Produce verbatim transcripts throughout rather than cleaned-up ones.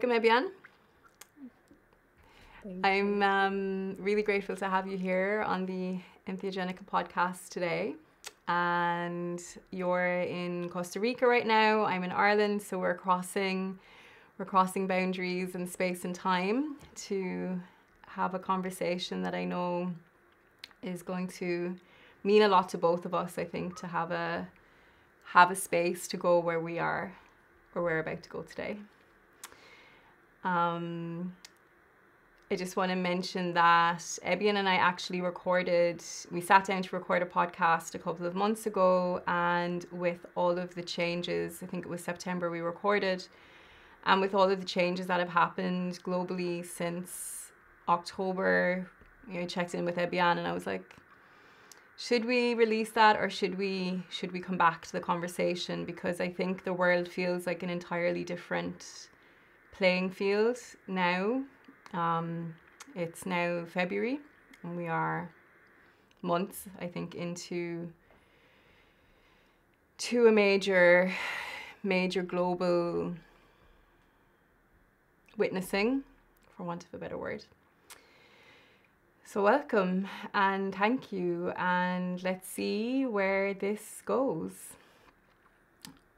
Welcome, Ebyan. I'm um, really grateful to have you here on the Entheogenica podcast today. And you're in Costa Rica right now. I'm in Ireland, so we're crossing, we're crossing boundaries and space and time to have a conversation that I know is going to mean a lot to both of us. I think to have a have a space to go where we are, or we're about to go today. Um, I just want to mention that Ebyan and I actually recorded, we sat down to record a podcast a couple of months ago, and with all of the changes, I think it was September we recorded, and with all of the changes that have happened globally since October, you know, I checked in with Ebyan and I was like, should we release that or should we, should we come back to the conversation? Because I think the world feels like an entirely different playing field now. Um, it's now February and we are months, I think, into to a major, major global witnessing, for want of a better word. So welcome and thank you, and let's see where this goes.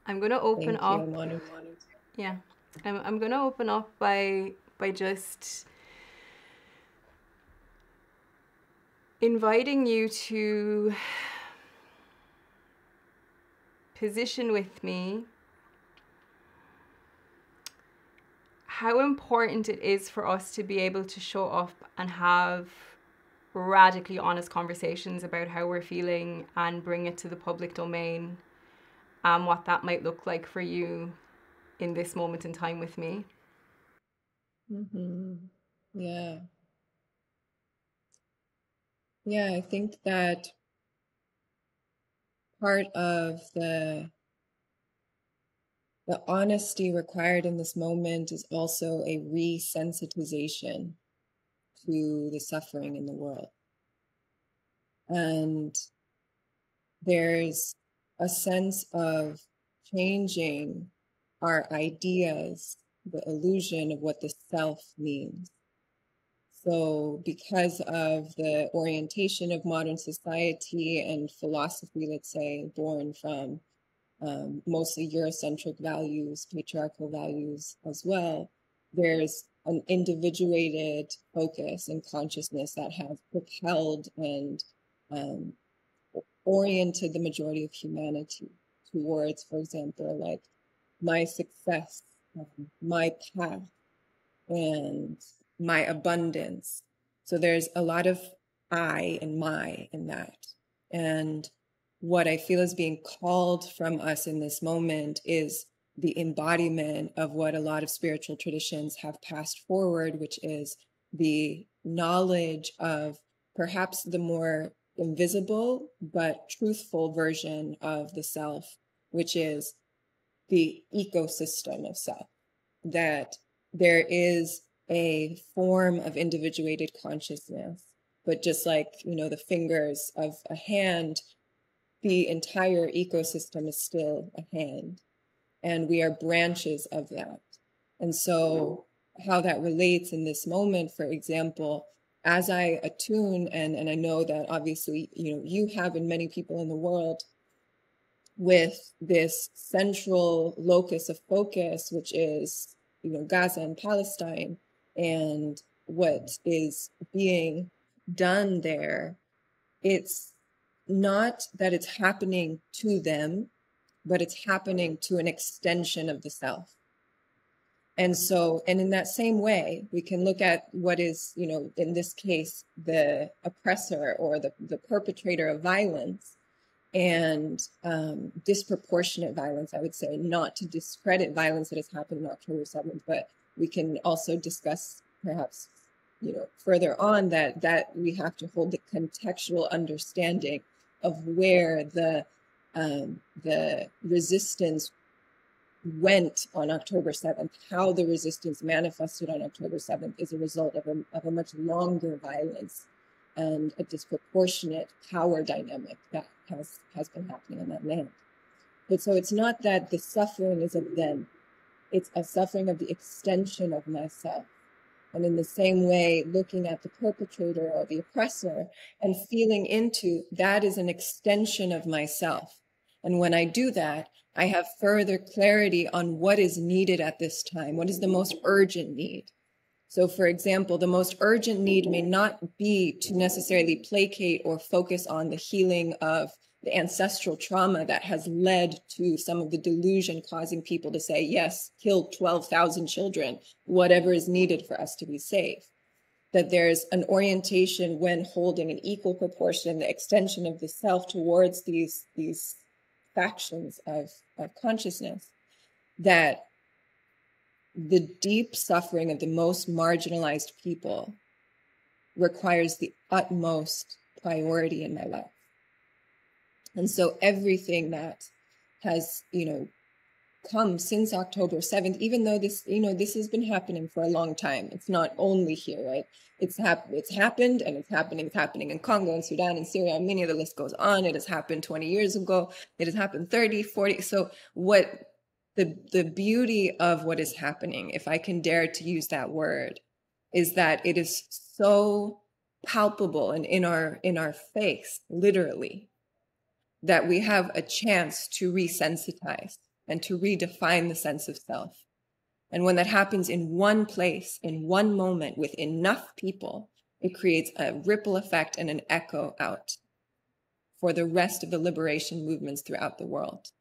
I'm going to open thank up. You, yeah, I'm, I'm going to open up by by just inviting you to position with me how important it is for us to be able to show up and have radically honest conversations about how we're feeling and bring it to the public domain, and what that might look like for you in this moment in time with me. Mm-hmm. Yeah. Yeah, I think that part of the the honesty required in this moment is also a resensitization to the suffering in the world. And there's a sense of changing our ideas, the illusion of what the self means. So because of the orientation of modern society and philosophy, let's say, born from um, mostly Eurocentric values, patriarchal values as well, there's an individuated focus and consciousness that have propelled and um, oriented the majority of humanity towards, for example, like my success, my path, and my abundance. So there's a lot of I and my in that. And what I feel is being called from us in this moment is the embodiment of what a lot of spiritual traditions have passed forward, which is the knowledge of perhaps the more invisible but truthful version of the self, which is the ecosystem of self, that there is a form of individuated consciousness, but just like, you know, the fingers of a hand, the entire ecosystem is still a hand, and we are branches of that. And so how that relates in this moment, for example, as I attune, and, and I know that obviously, you know, you have, and many people in the world, with this central locus of focus, which is, you know, Gaza and Palestine and what is being done there. It's not that it's happening to them, but it's happening to an extension of the self. And so, and in that same way, we can look at what is, you know, in this case, the oppressor or the, the perpetrator of violence, and um, disproportionate violence, I would say, not to discredit violence that has happened on October seventh, but we can also discuss perhaps, you know, further on that, that we have to hold the contextual understanding of where the, um, the resistance went on October seventh, how the resistance manifested on October seventh is a result of a, of a much longer violence and a disproportionate power dynamic that has, has been happening on that land. But so it's not that the suffering is of them, It's a suffering of the extension of myself. And in the same way, looking at the perpetrator or the oppressor and feeling into that is an extension of myself. And when I do that, I have further clarity on what is needed at this time. What is the most urgent need? So, for example, the most urgent need may not be to necessarily placate or focus on the healing of the ancestral trauma that has led to some of the delusion causing people to say, yes, kill twelve thousand children, whatever is needed for us to be safe. That there's an orientation when holding an equal proportion, the extension of the self towards these, these factions of, of consciousness, that the deep suffering of the most marginalized people requires the utmost priority in my life. And so everything that has, you know, come since October seventh, even though this, you know, this has been happening for a long time. It's not only here, right? It's, hap it's happened and it's happening. It's happening in Congo and Sudan and Syria. And many of the list goes on. It has happened twenty years ago. It has happened thirty, forty. So what the, the beauty of what is happening, if I can dare to use that word, is that it is so palpable and in our, in our face, literally, that we have a chance to resensitize and to redefine the sense of self. And when that happens in one place, in one moment, with enough people, it creates a ripple effect and an echo out for the rest of the liberation movements throughout the world.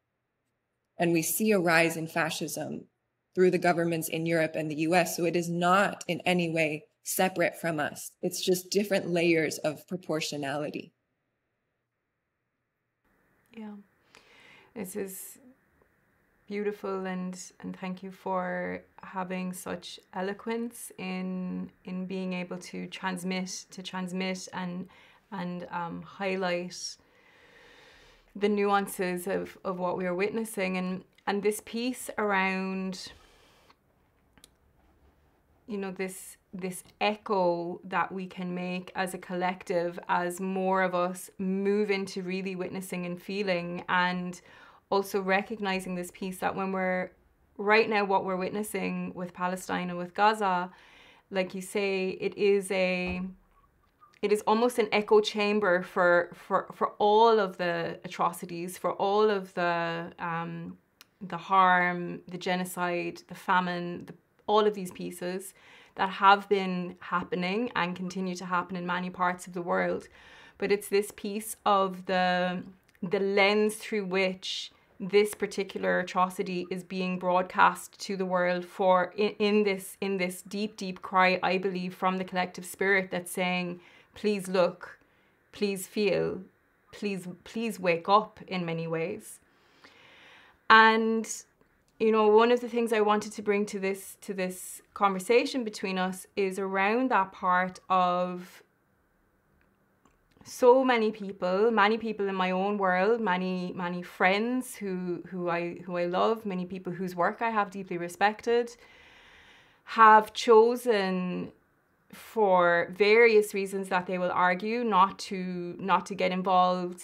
And we see a rise in fascism through the governments in Europe and the U S, so it is not in any way separate from us. It's just different layers of proportionality. Yeah, this is beautiful, and and thank you for having such eloquence in in being able to transmit to transmit and and um, highlight the nuances of, of what we are witnessing, and and this piece around, you know, this this echo that we can make as a collective as more of us move into really witnessing and feeling, and also recognizing this piece that when we're right now, what we're witnessing with Palestine and with Gaza, like you say, it is a it is almost an echo chamber for for for all of the atrocities, for all of the um the harm, the genocide, the famine, the all of these pieces that have been happening and continue to happen in many parts of the world. But it's this piece of the, the lens through which this particular atrocity is being broadcast to the world for in, in this in this deep, deep cry, I believe, from the collective spirit that's saying, please look, please feel, please, please wake up in many ways. And you know, one of the things I wanted to bring to this to this conversation between us is around that part of so many people, many people in my own world, many, many friends who, who I who I love, many people whose work I have deeply respected, have chosen for various reasons that they will argue not to not to get involved.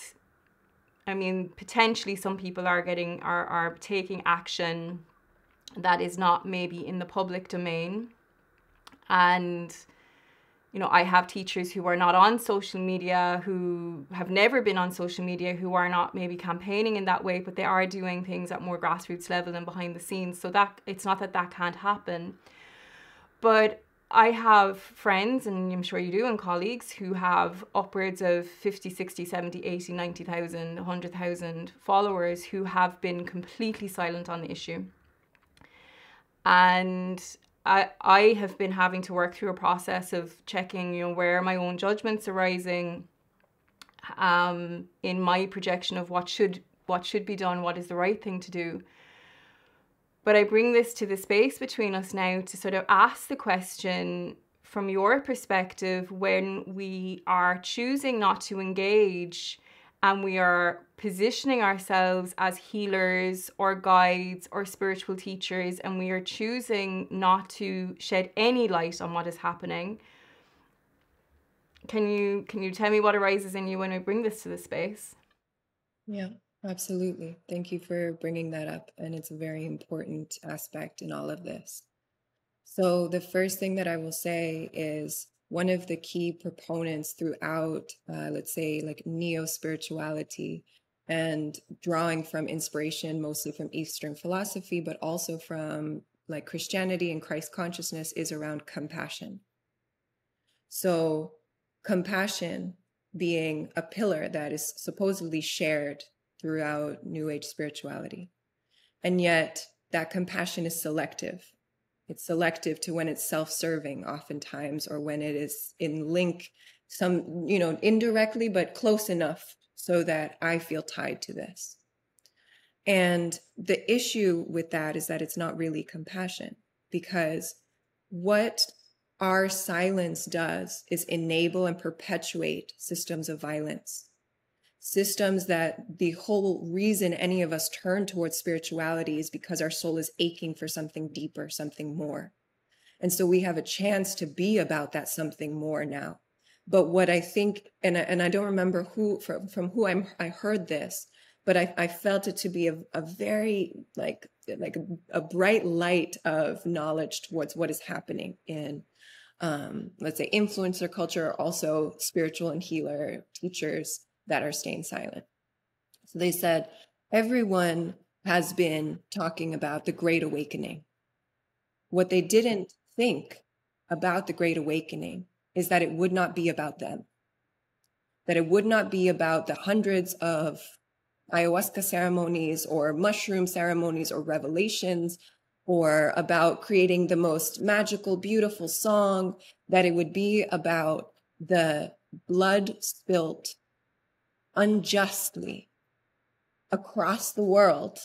I mean, potentially some people are getting are, are taking action that is not maybe in the public domain. And, you know, I have teachers who are not on social media, who have never been on social media, who are not maybe campaigning in that way, but they are doing things at more grassroots level and behind the scenes. So that it's not that that can't happen. But I have friends, and I'm sure you do, and colleagues who have upwards of fifty, sixty, seventy, eighty, ninety thousand, one hundred thousand followers who have been completely silent on the issue. And I, I have been having to work through a process of checking, you know, where my own judgments arising um, in my projection of what should, what should be done, what is the right thing to do. But I bring this to the space between us now to sort of ask the question from your perspective, when we are choosing not to engage and we are positioning ourselves as healers or guides or spiritual teachers, and we are choosing not to shed any light on what is happening. Can you, can you tell me what arises in you when we bring this to the space? Yeah. Absolutely. Thank you for bringing that up. And it's a very important aspect in all of this. So the first thing that I will say is one of the key proponents throughout, uh, let's say, like neo-spirituality and drawing from inspiration, mostly from Eastern philosophy, but also from like Christianity and Christ consciousness, is around compassion. So compassion being a pillar that is supposedly shared throughout New Age spirituality. And yet that compassion is selective. It's selective to when it's self-serving oftentimes, or when it is in link some, you know, indirectly, but close enough so that I feel tied to this. And the issue with that is that it's not really compassion, because what our silence does is enable and perpetuate systems of violence, systems that the whole reason any of us turn towards spirituality is because our soul is aching for something deeper, something more. And so we have a chance to be about that something more now. But what I think, and I, and I don't remember who from, from who I'm, I heard this, but I, I felt it to be a, a very like, like a, a bright light of knowledge towards what is happening in, um, let's say, influencer culture, also spiritual and healer teachers that are staying silent. So they said, everyone has been talking about the Great Awakening. What they didn't think about the Great Awakening is that it would not be about them, that it would not be about the hundreds of ayahuasca ceremonies or mushroom ceremonies or revelations, or about creating the most magical, beautiful song, that it would be about the blood spilt unjustly across the world.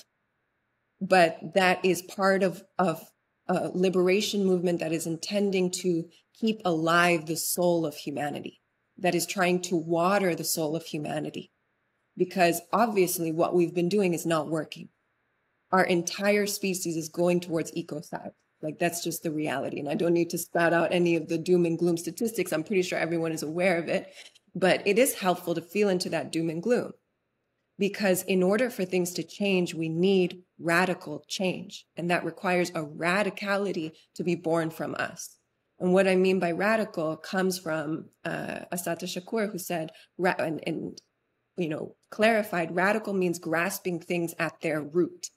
But that is part of, of a liberation movement that is intending to keep alive the soul of humanity, that is trying to water the soul of humanity. Because obviously what we've been doing is not working. Our entire species is going towards ecocide. Like, that's just the reality. And I don't need to spout out any of the doom and gloom statistics. I'm pretty sure everyone is aware of it. But it is helpful to feel into that doom and gloom. Because in order for things to change, we need radical change. And that requires a radicality to be born from us. And what I mean by radical comes from uh, Asata Shakur, who said, ra- and, and you know, clarified, radical means grasping things at their root.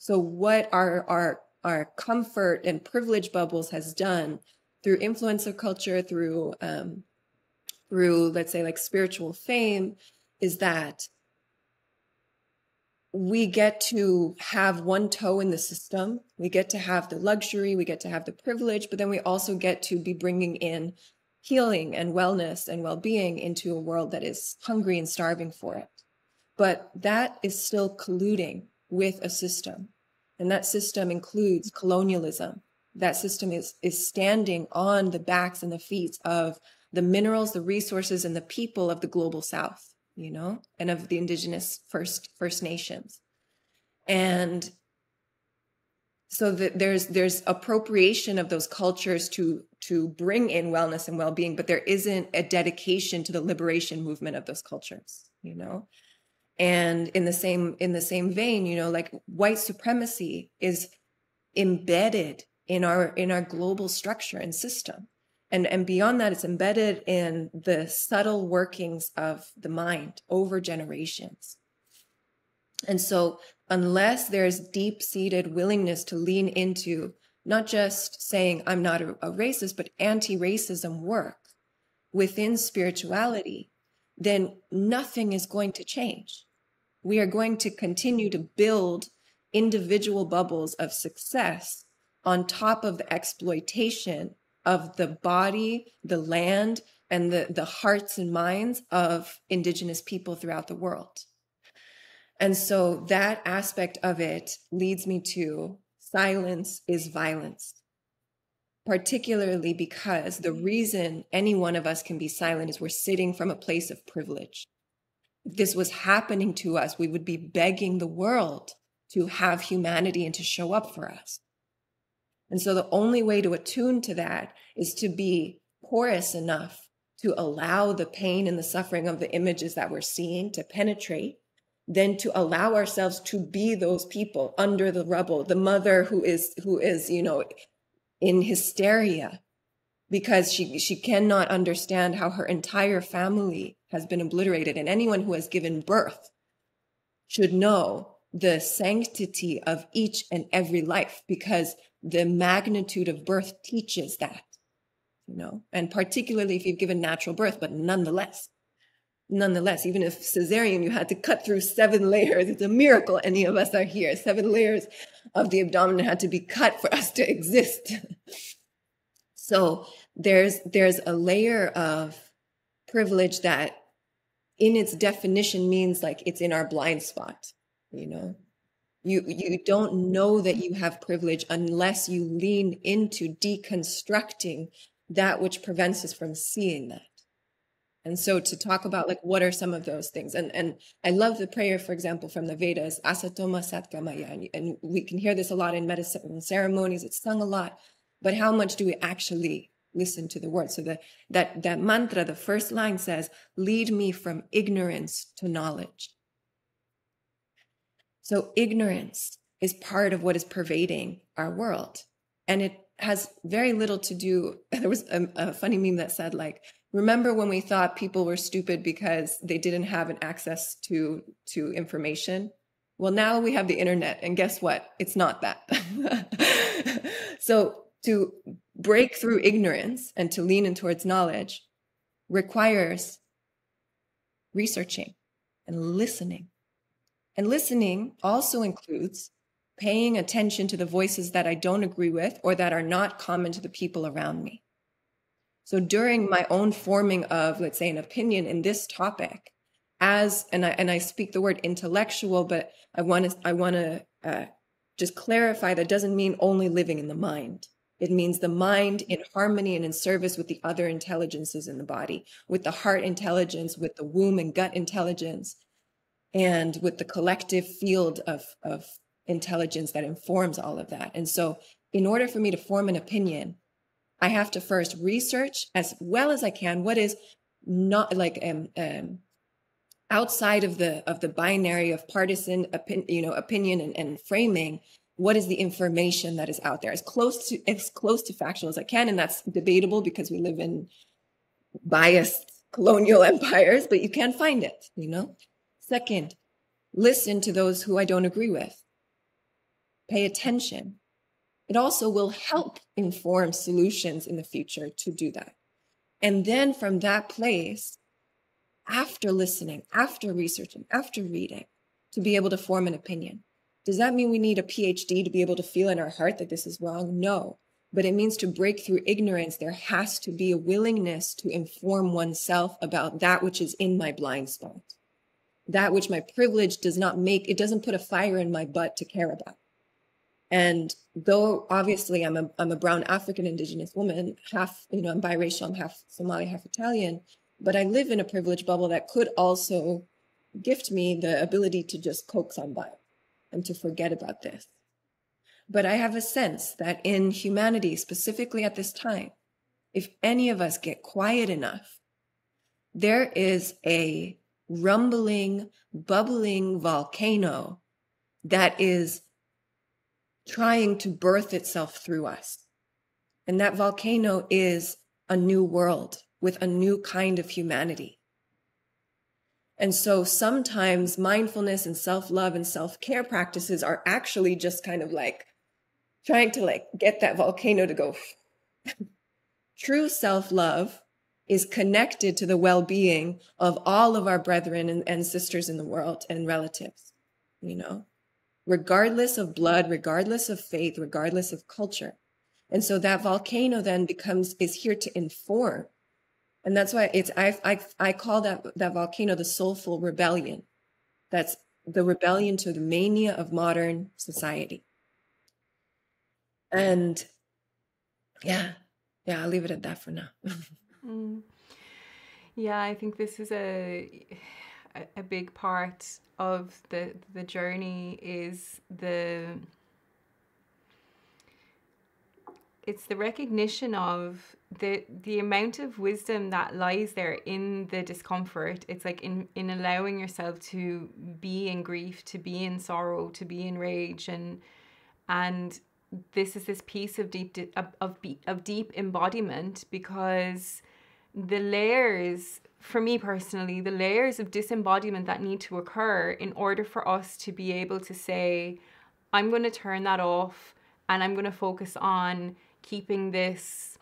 So what our, our, our comfort and privilege bubbles has done through influencer culture, through, um, through, let's say, like spiritual fame, is that we get to have one toe in the system. We get to have the luxury. We get to have the privilege, but then we also get to be bringing in healing and wellness and well-being into a world that is hungry and starving for it. But that is still colluding with a system. And that system includes colonialism. That system is, is standing on the backs and the feet of the minerals, the resources, and the people of the global South, you know, and of the indigenous First, First Nations. And so that there's, there's appropriation of those cultures to, to bring in wellness and well-being, but there isn't a dedication to the liberation movement of those cultures, you know? And in the same, in the same vein, you know, like white supremacy is embedded in our, in our global structure and system. And, and beyond that, it's embedded in the subtle workings of the mind over generations. And so unless there's deep-seated willingness to lean into not just saying I'm not a, a racist, but anti-racism work within spirituality, then nothing is going to change. We are going to continue to build individual bubbles of success on top of the exploitation of the body, the land, and the, the hearts and minds of indigenous people throughout the world. And so that aspect of it leads me to silence is violence, particularly because the reason any one of us can be silent is we're sitting from a place of privilege. If this was happening to us, we would be begging the world to have humanity and to show up for us. And so the only way to attune to that is to be porous enough to allow the pain and the suffering of the images that we're seeing to penetrate, than to allow ourselves to be those people under the rubble, the mother who is, who is, you know, in hysteria because she, she cannot understand how her entire family has been obliterated. And anyone who has given birth should know the sanctity of each and every life, because the magnitude of birth teaches that, you know, and particularly if you've given natural birth, but nonetheless, nonetheless, even if cesarean, you had to cut through seven layers. It's a miracle any of us are here. Seven layers of the abdomen had to be cut for us to exist. So there's, there's a layer of privilege that in its definition means like it's in our blind spot. You know, you, you don't know that you have privilege unless you lean into deconstructing that which prevents us from seeing that. And so to talk about like, what are some of those things? And, and I love the prayer, for example, from the Vedas, Asatoma Satkamaya, and, and we can hear this a lot in medicine and ceremonies. It's sung a lot, but how much do we actually listen to the word? So the, that, that mantra, the first line says, lead me from ignorance to knowledge. So ignorance is part of what is pervading our world. And it has very little to do. There was a, a funny meme that said, like, remember when we thought people were stupid because they didn't have an access to, to information? Well, now we have the internet, and guess what? It's not that. So to break through ignorance and to lean in towards knowledge requires researching and listening. And listening also includes paying attention to the voices that I don't agree with or that are not common to the people around me. So during my own forming of, let's say, an opinion in this topic, as, and I, and I speak the word intellectual, but I want to, I want to uh, just clarify that doesn't mean only living in the mind. It means the mind in harmony and in service with the other intelligences in the body, with the heart intelligence, with the womb and gut intelligence, and with the collective field of, of intelligence that informs all of that. And so in order for me to form an opinion, I have to first research as well as I can what is not like um, um, outside of the of the binary of partisan opin, you know, opinion and, and framing. What is the information that is out there as close to as close to factual as I can? And that's debatable because we live in biased colonial empires, but you can find it, you know. Second, listen to those who I don't agree with. Pay attention. It also will help inform solutions in the future to do that. And then from that place, after listening, after researching, after reading, to be able to form an opinion. Does that mean we need a P H D to be able to feel in our heart that this is wrong? No, but it means to break through ignorance. There has to be a willingness to inform oneself about that which is in my blind spot. That which my privilege does not make, it doesn't put a fire in my butt to care about. And though obviously I'm a, I'm a brown African indigenous woman, half, you know, I'm biracial, I'm half Somali, half Italian, but I live in a privilege bubble that could also gift me the ability to just coax on by and to forget about this. But I have a sense that in humanity, specifically at this time, if any of us get quiet enough, there is a rumbling, bubbling volcano that is trying to birth itself through us. And that volcano is a new world with a new kind of humanity. And so sometimes mindfulness and self-love and self-care practices are actually just kind of like trying to like get that volcano to go. True self-love is connected to the well-being of all of our brethren and, and sisters in the world and relatives, you know, regardless of blood, regardless of faith, regardless of culture. And so that volcano then becomes, is here to inform. And that's why it's, I, I, I call that, that volcano the soulful rebellion. That's the rebellion to the mania of modern society. And yeah, yeah, I'll leave it at that for now. Mm. Yeah, I think this is a a big part of the the journey is the It's the recognition of the the amount of wisdom that lies there in the discomfort. It's like in, in allowing yourself to be in grief, to be in sorrow, to be in rage. And and this is this piece of deep of, of, of deep embodiment, because the layers, for me personally, the layers of disembodiment that need to occur in order for us to be able to say, I'm going to turn that off and I'm going to focus on keeping this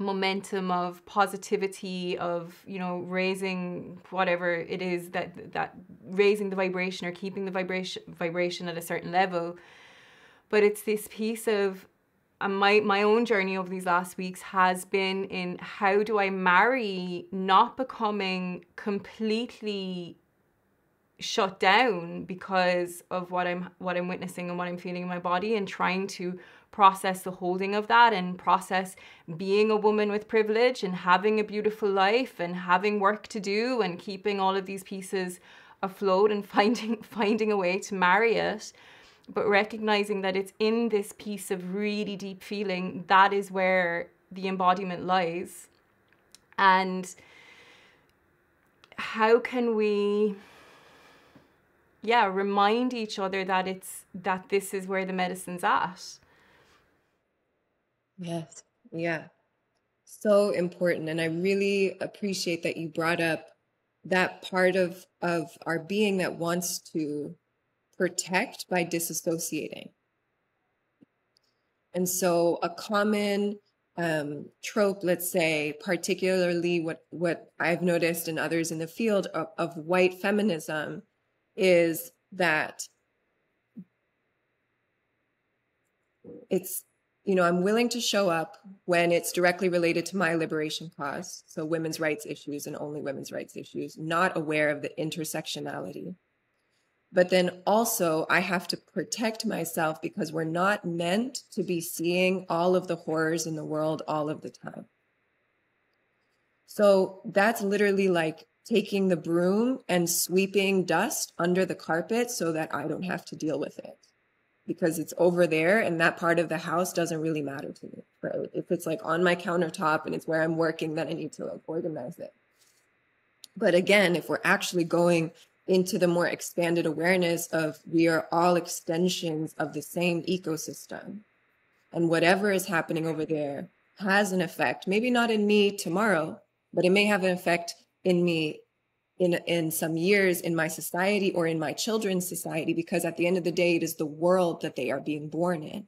momentum of positivity, of, you know, raising whatever it is that that raising the vibration or keeping the vibration vibration at a certain level. But it's this piece of, and my my own journey over these last weeks has been in, how do I marry not becoming completely shut down because of what I'm what I'm witnessing and what I'm feeling in my body, and trying to process the holding of that, and process being a woman with privilege and having a beautiful life and having work to do and keeping all of these pieces afloat, and finding finding a way to marry it, but recognizing that it's in this piece of really deep feeling that is where the embodiment lies. And how can we yeah, remind each other that it's that this is where the medicine's at. Yes, yeah. So important. And I really appreciate that you brought up that part of, of our being that wants to protect by disassociating. And so a common um, trope, let's say, particularly what, what I've noticed in others in the field of, of white feminism, is that it's, you know, I'm willing to show up when it's directly related to my liberation cause. So women's rights issues and only women's rights issues, not aware of the intersectionality. But then also I have to protect myself because we're not meant to be seeing all of the horrors in the world all of the time. So that's literally like taking the broom and sweeping dust under the carpet so that I don't have to deal with it, because it's over there and that part of the house doesn't really matter to me. Right? If it's like on my countertop and it's where I'm working, then I need to like organize it. But again, if we're actually going into the more expanded awareness of we are all extensions of the same ecosystem, and whatever is happening over there has an effect, maybe not in me tomorrow, but it may have an effect in me in in some years, in my society, or in my children's society, because at the end of the day, it is the world that they are being born in.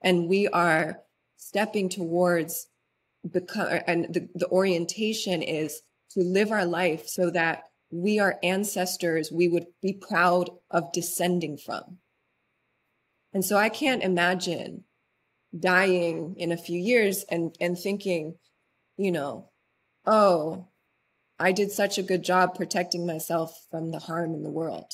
And we are stepping towards become, and the, the orientation is to live our life so that we are ancestors we would be proud of descending from. And so I can't imagine dying in a few years and and thinking, you know, oh, I did such a good job protecting myself from the harm in the world,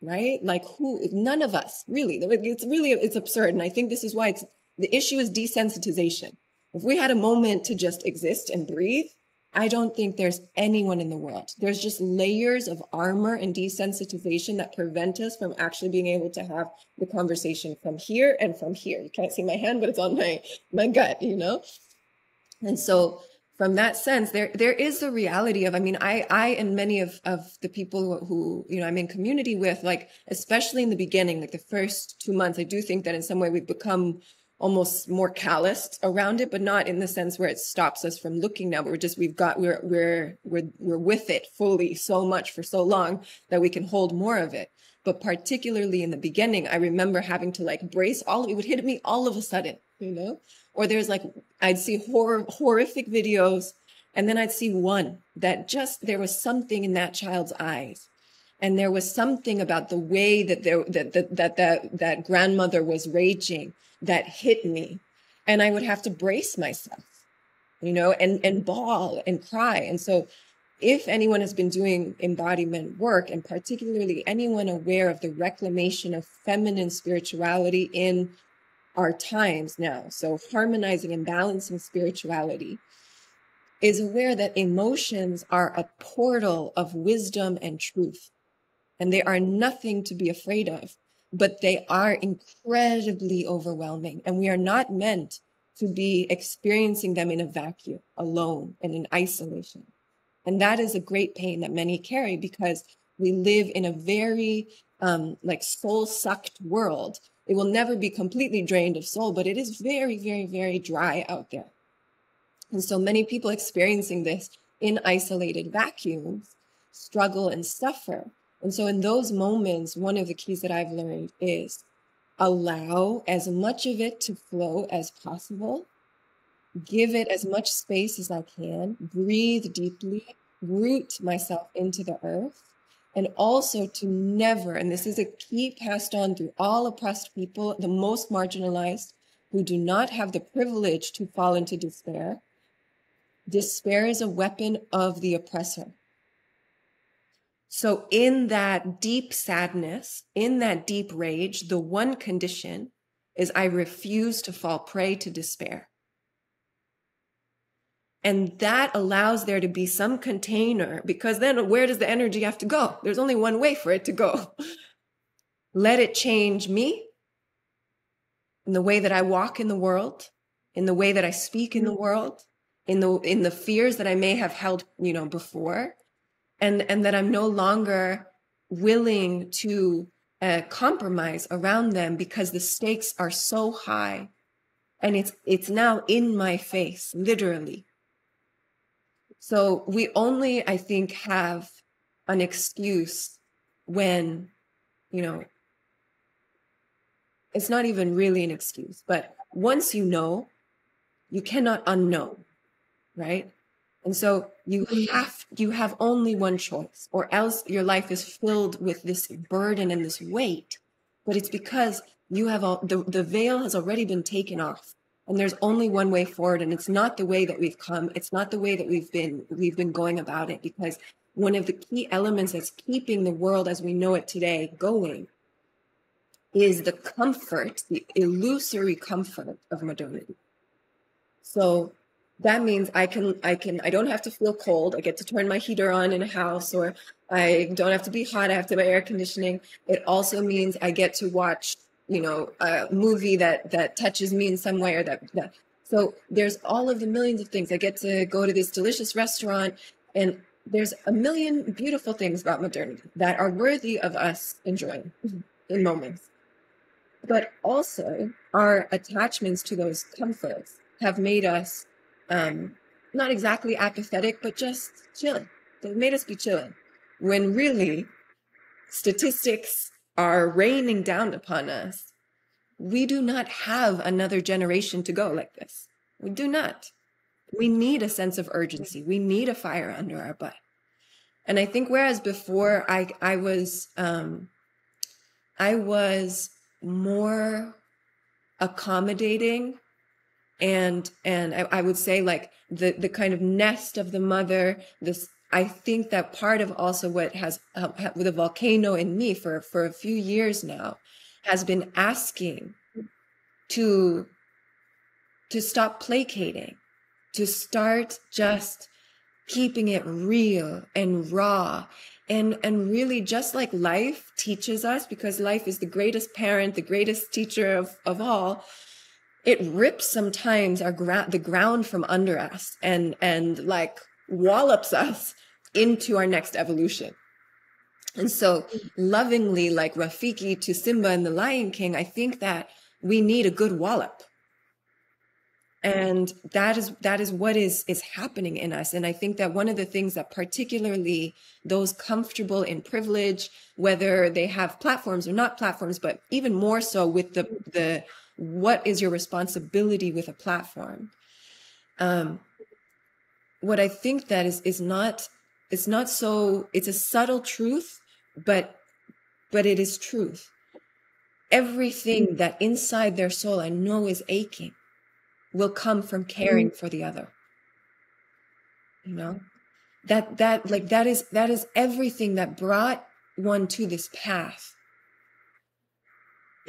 right? Like who, none of us, really, it's really, it's absurd. And I think this is why it's, the issue is desensitization. If we had a moment to just exist and breathe, I don't think there's anyone in the world. There's just layers of armor and desensitization that prevent us from actually being able to have the conversation from here and from here. You can't see my hand, but it's on my, my gut, you know? And so, from that sense, there there is the reality of, I mean, I I and many of, of the people who, who, you know, I'm in community with, like, especially in the beginning, like the first two months, I do think that in some way we've become almost more calloused around it, but not in the sense where it stops us from looking now, but we're just, we've got, we're, we're, we're, we're with it fully so much for so long that we can hold more of it. But particularly in the beginning, I remember having to like brace all of it, would hit me all of a sudden, you know? Or there's like, I'd see horror, horrific videos, and then I'd see one that just, there was something in that child's eyes. And there was something about the way that there, that, that, that, that, that grandmother was raging that hit me. And I would have to brace myself, you know, and, and bawl and cry. And so if anyone has been doing embodiment work, and particularly anyone aware of the reclamation of feminine spirituality in our times now, so harmonizing and balancing spirituality, is aware that emotions are a portal of wisdom and truth, and they are nothing to be afraid of. but they are incredibly overwhelming. And we are not meant to be experiencing them in a vacuum, alone, and in isolation. And that is a great pain that many carry, because we live in a very um, like soul-sucked world. It will never be completely drained of soul, but it is very, very, very dry out there. And so many people experiencing this in isolated vacuums struggle and suffer. And so in those moments, one of the keys that I've learned is allow as much of it to flow as possible. Give it as much space as I can. Breathe deeply. Root myself into the earth. And also to never, and this is a key passed on through all oppressed people, the most marginalized, who do not have the privilege to fall into despair. Despair is a weapon of the oppressor. So in that deep sadness, in that deep rage, the one condition is I refuse to fall prey to despair. And that allows there to be some container, because then where does the energy have to go? There's only one way for it to go. Let it change me in the way that I walk in the world, in the way that I speak in the world, in the in the fears that I may have held, you know, before, and and that I'm no longer willing to uh, compromise around them because the stakes are so high, and it's it's now in my face, literally. So we only, I think, have an excuse when, you know, it's not even really an excuse, but once you know, you cannot unknow, right? And so you have, you have only one choice, or else your life is filled with this burden and this weight, but it's because you have all, the, the veil has already been taken off. And there's only one way forward, and it's not the way that we've come. It's not the way that we've been we've been going about it, because one of the key elements that's keeping the world as we know it today going is the comfort, the illusory comfort of modernity. So that means I can I can I don't have to feel cold. I get to turn my heater on in a house, or I don't have to be hot. I have to have air conditioning. It also means I get to watch, you know, a movie that, that touches me in some way, or that, that. So there's all of the millions of things. I get to go to this delicious restaurant, and there's a million beautiful things about modernity that are worthy of us enjoying in moments. But also our attachments to those comforts have made us um, not exactly apathetic, but just chilling. They've made us be chilling, when really statistics are raining down upon us. We do not have another generation to go like this. We do not. We need a sense of urgency. We need a fire under our butt. And I think whereas before I I was um, I was more accommodating, and and I, I would say like the the kind of nest of the mother. This. I think that part of also what has uh, with a volcano in me for, for a few years now has been asking to, to stop placating, to start just keeping it real and raw. And, and really just like life teaches us, because life is the greatest parent, the greatest teacher of, of all, it rips sometimes our gra- the ground from under us and, and like, wallops us into our next evolution. And so lovingly, like Rafiki to Simba in The Lion King, I think that we need a good wallop. And that is that is what is, is happening in us. And I think that one of the things that particularly those comfortable in privilege, whether they have platforms or not platforms, but even more so with the, the what is your responsibility with a platform? Um, What I think that is is not it's not so it's a subtle truth, but but it is truth. Everything that inside their soul I know is aching will come from caring for the other. You know? That that like that is that is everything that brought one to this path.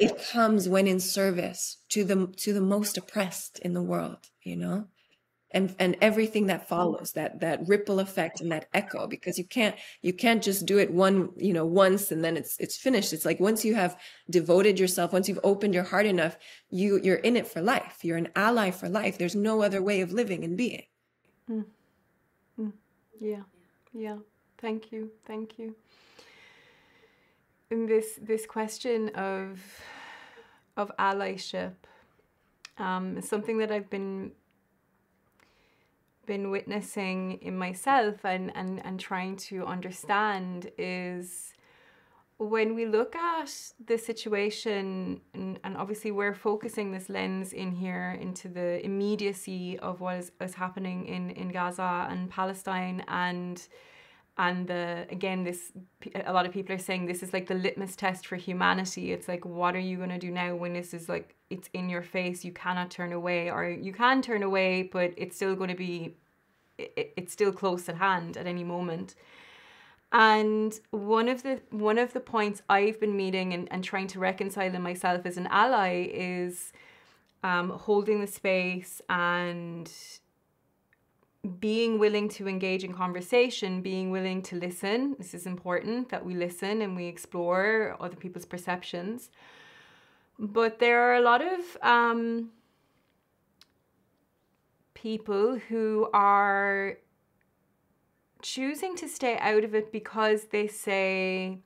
It comes when in service to the to the most oppressed in the world, you know? and and everything that follows, that that ripple effect and that echo, because you can't you can't just do it one you know once and then it's it's finished. It's like, once you have devoted yourself, once you've opened your heart enough, you you're in it for life. You're an ally for life. There's no other way of living and being. Mm. Mm. Yeah, yeah. Thank you, thank you. And this this question of of allyship um, is something that I've been. been witnessing in myself and, and, and trying to understand, is when we look at the situation, and, and obviously we're focusing this lens in here into the immediacy of what is, is happening in, in Gaza and Palestine, and and the, again, this, a lot of people are saying this is like the litmus test for humanity. It's like, what are you going to do now when this is like, it's in your face, you cannot turn away, or you can turn away, but it's still going to be, it, it's still close at hand at any moment. And one of the, one of the points I've been meeting and, and trying to reconcile in myself as an ally is um, holding the space and being willing to engage in conversation, being willing to listen. This is important, that we listen and we explore other people's perceptions. But there are a lot of um, people who are choosing to stay out of it because they say,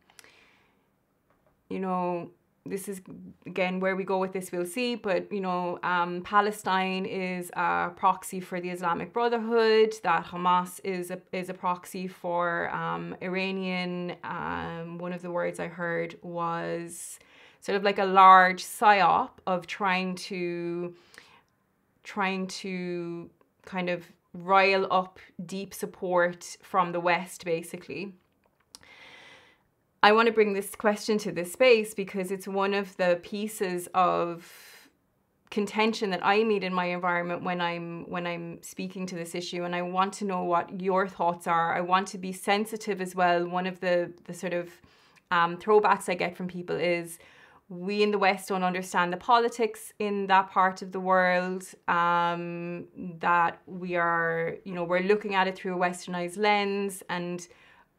you know, this is, again, where we go with this, we'll see. But, you know, um, Palestine is a proxy for the Islamic Brotherhood, that Hamas is a, is a proxy for um, Iranian. Um, one of the words I heard was sort of like a large psyop of trying to, trying to kind of rile up deep support from the West, basically. I want to bring this question to this space because it's one of the pieces of contention that I meet in my environment when I'm when I'm speaking to this issue, and I want to know what your thoughts are. I want to be sensitive as well. One of the the sort of um, throwbacks I get from people is, we in the West don't understand the politics in that part of the world, um, that we are, you know, we're looking at it through a Westernized lens, and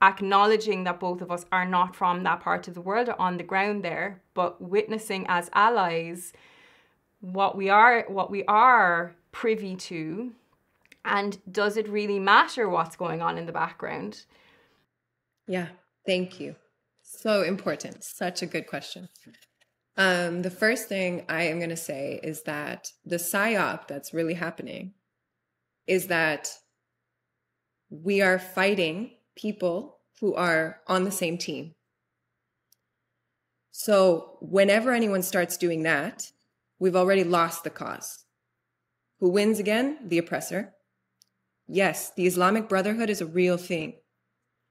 acknowledging that both of us are not from that part of the world or on the ground there, but witnessing as allies what we are, what we are privy to, and does it really matter what's going on in the background? Yeah, thank you. So important. Such a good question. Um, the first thing I am going to say is that the psyop that's really happening is that we are fighting people who are on the same team. So whenever anyone starts doing that, we've already lost the cause. Who wins again? The oppressor. Yes, the Islamic Brotherhood is a real thing.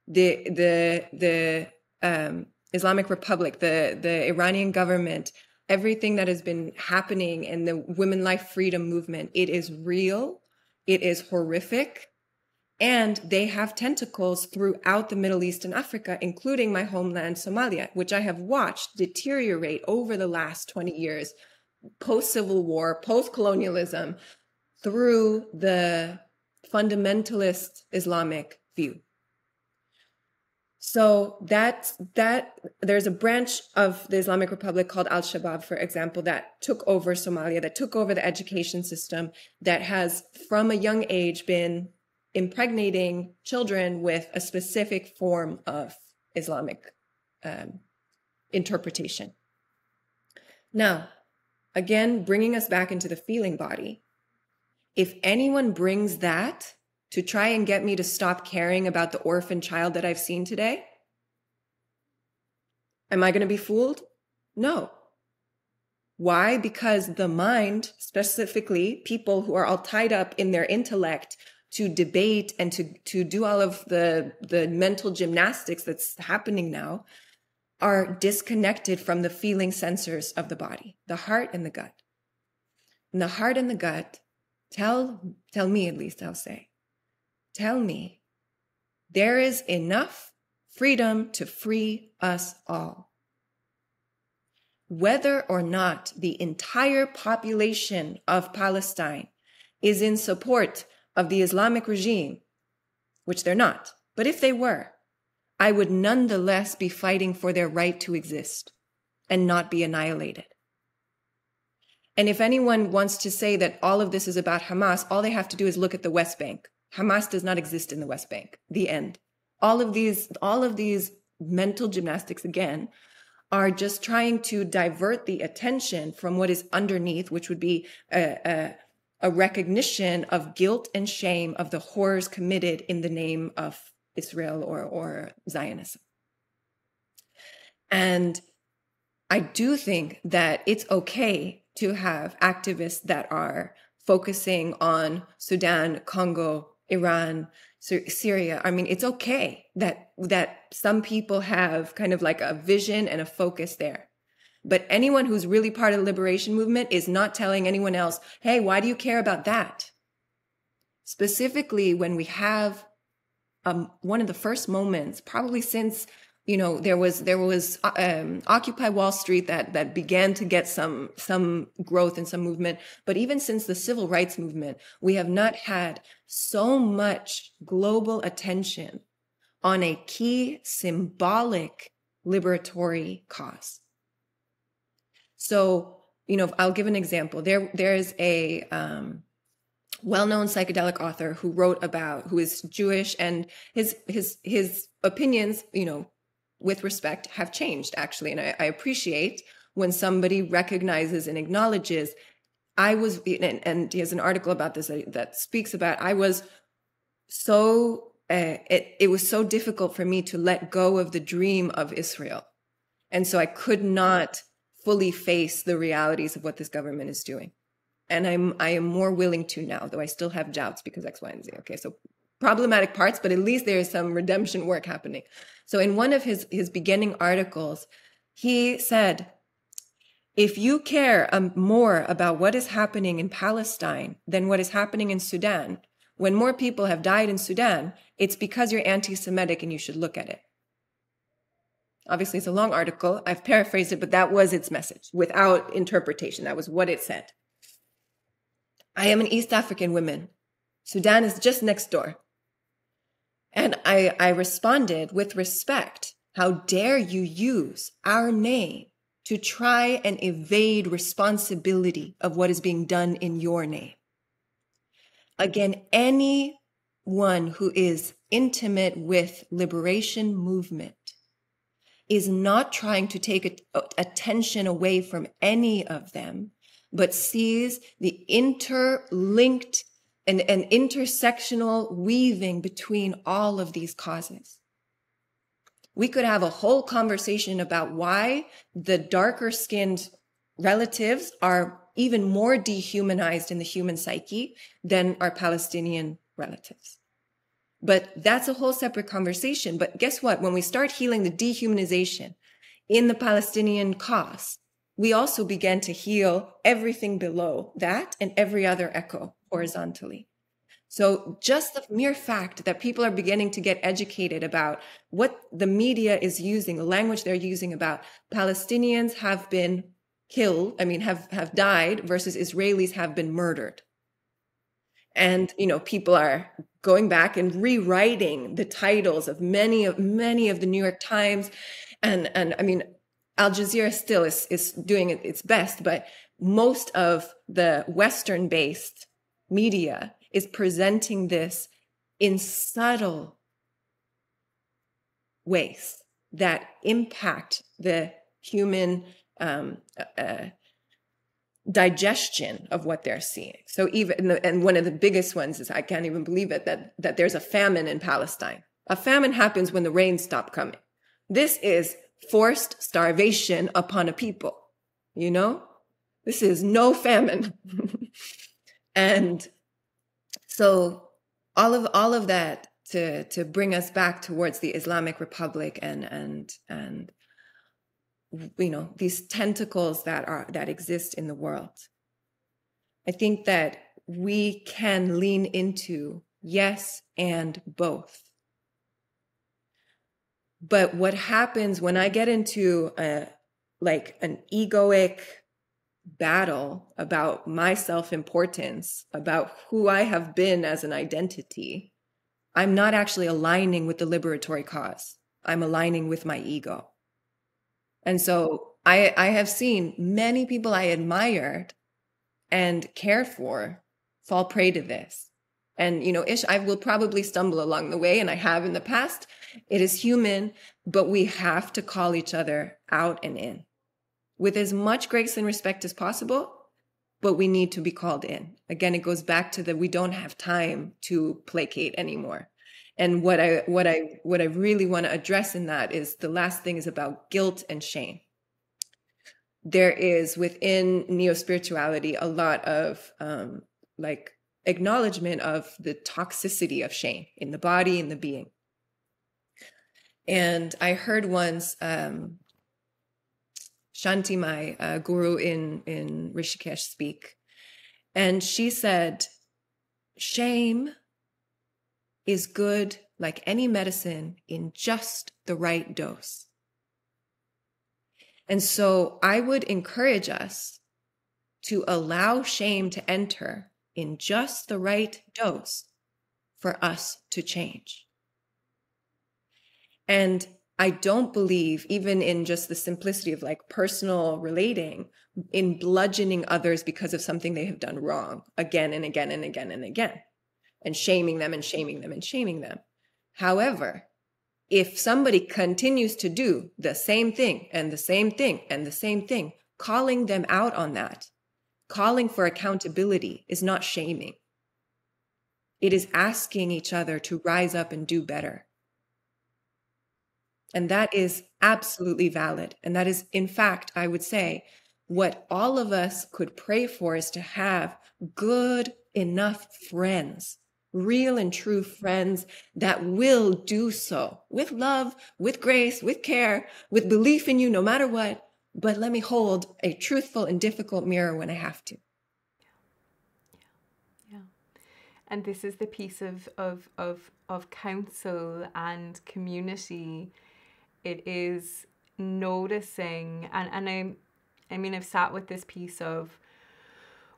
The the the um, Islamic Republic, the the Iranian government, everything that has been happening in the women, life, freedom movement, it is real. It is horrific. And they have tentacles throughout the Middle East and Africa, including my homeland, Somalia, which I have watched deteriorate over the last twenty years, post-Civil War, post-colonialism, through the fundamentalist Islamic view. So that, that there's a branch of the Islamic Republic called Al-Shabaab, for example, that took over Somalia, that took over the education system, that has from a young age been impregnating children with a specific form of Islamic um, interpretation. Now, again, bringing us back into the feeling body, if anyone brings that to try and get me to stop caring about the orphan child that I've seen today, am I going to be fooled? No. Why? Because the mind, specifically people who are all tied up in their intellect, to debate and to, to do all of the, the mental gymnastics that's happening now, are disconnected from the feeling sensors of the body, the heart and the gut. And the heart and the gut, tell, tell me at least, I'll say, tell me, there is enough freedom to free us all. Whether or not the entire population of Palestine is in support of the Islamic regime, which they're not, but if they were, I would nonetheless be fighting for their right to exist and not be annihilated. And if anyone wants to say that all of this is about Hamas, all they have to do is look at the West Bank. Hamas does not exist in the West Bank. The end. All of these, all of these mental gymnastics, again, are just trying to divert the attention from what is underneath, which would be a, a, a recognition of guilt and shame of the horrors committed in the name of Israel or, or Zionism. And I do think that it's okay to have activists that are focusing on Sudan, Congo, Iran, Syria. I mean, it's okay that that some people have kind of like a vision and a focus there. But anyone who's really part of the liberation movement is not telling anyone else, hey, why do you care about that? Specifically, when we have um, one of the first moments, probably since, you know, there was there was um, Occupy Wall Street that that began to get some some growth and some movement. But even since the civil rights movement, we have not had so much global attention on a key symbolic liberatory cause. So, you know, I'll give an example. There, there is a um, well-known psychedelic author who wrote about, who is Jewish, and his his his opinions, you know, with respect, have changed actually. And I, I appreciate when somebody recognizes and acknowledges. I was, and, and he has an article about this that, that speaks about. I was so uh, it it was so difficult for me to let go of the dream of Israel, and so I could not fully face the realities of what this government is doing. And I'm, I am more willing to now, though I still have doubts because X, Y, and Z. Okay, so problematic parts, but at least there is some redemption work happening. So in one of his, his beginning articles, he said, if you care um, more about what is happening in Palestine than what is happening in Sudan, when more people have died in Sudan, it's because you're anti-Semitic and you should look at it. Obviously, it's a long article. I've paraphrased it, but that was its message without interpretation. That was what it said. I am an East African woman. Sudan is just next door. And I, I responded with respect. How dare you use our name to try and evade responsibility of what is being done in your name? Again, anyone who is intimate with liberation movement is not trying to take attention away from any of them, but sees the interlinked and, and intersectional weaving between all of these causes. We could have a whole conversation about why the darker-skinned relatives are even more dehumanized in the human psyche than our Palestinian relatives. But that's a whole separate conversation. But guess what? When we start healing the dehumanization in the Palestinian cause, we also began to heal everything below that and every other echo horizontally. So just the mere fact that people are beginning to get educated about what the media is using, the language they're using about Palestinians have been killed, I mean, have, have died versus Israelis have been murdered. And, you know, people are going back and rewriting the titles of many of many of the New York Times. And, and I mean, Al Jazeera still is, is doing its best, but most of the Western-based media is presenting this in subtle ways that impact the human um, uh, digestion of what they're seeing. So even, and one of the biggest ones is, I can't even believe it, that, that there's a famine in Palestine. A famine happens when the rains stop coming. This is forced starvation upon a people, you know? This is no famine. And so all of, all of that to, to bring us back towards the Islamic Republic and, and, and, you know, these tentacles that are that exist in the world. I think that we can lean into yes and both. But what happens when I get into a, like an egoic battle about my self-importance, about who I have been as an identity, I'm not actually aligning with the liberatory cause. I'm aligning with my ego. And so I, I have seen many people I admired and cared for fall prey to this. And, you know, ish, I will probably stumble along the way, and I have in the past. It is human, but we have to call each other out and in with as much grace and respect as possible, but we need to be called in. Again, it goes back to that we don't have time to placate anymore. And what I what I what I really want to address in that is the last thing is about guilt and shame. There is within neo-spirituality a lot of um, like acknowledgement of the toxicity of shame in the body and the being. And I heard once um, Shanti Mai, a guru in in Rishikesh, speak, and she said, "Shame is good, like any medicine, in just the right dose." And so I would encourage us to allow shame to enter in just the right dose for us to change. And I don't believe, even in just the simplicity of like personal relating, in bludgeoning others because of something they have done wrong again and again and again and again, and shaming them and shaming them and shaming them. However, if somebody continues to do the same thing and the same thing and the same thing, calling them out on that, calling for accountability, is not shaming. It is asking each other to rise up and do better. And that is absolutely valid. And that is, in fact, I would say, what all of us could pray for is to have good enough friends, real and true friends that will do so with love, with grace, with care, with belief in you, no matter what. But let me hold a truthful and difficult mirror when I have to. Yeah, yeah, yeah. And this is the piece of of of of counsel and community. It is noticing, and and I, I mean, I've sat with this piece of,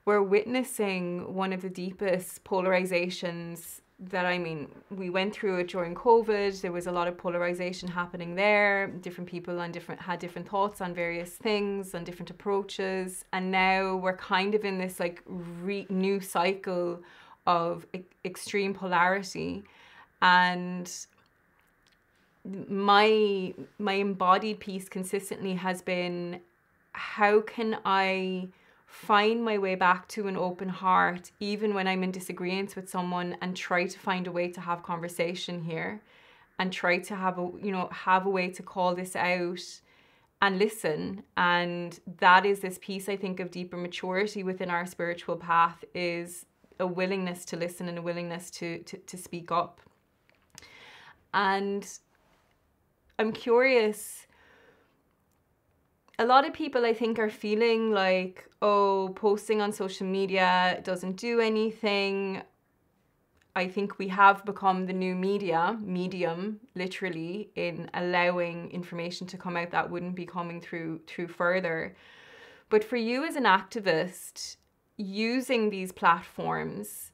we're witnessing one of the deepest polarizations that, I mean, we went through it during COVID. There was a lot of polarization happening there. Different people on different had different thoughts on various things, on different approaches. And now we're kind of in this like re new cycle of e extreme polarity. And my, my embodied piece consistently has been, how can I find my way back to an open heart, even when I'm in disagreement with someone, and try to find a way to have conversation here, and try to have a, you know, have a way to call this out and listen. And that is this piece, I think, of deeper maturity within our spiritual path, is a willingness to listen and a willingness to, to, to speak up. And I'm curious, a lot of people, I think, are feeling like, oh, posting on social media doesn't do anything. I think we have become the new media, medium, literally, in allowing information to come out that wouldn't be coming through, through further. But for you as an activist, using these platforms,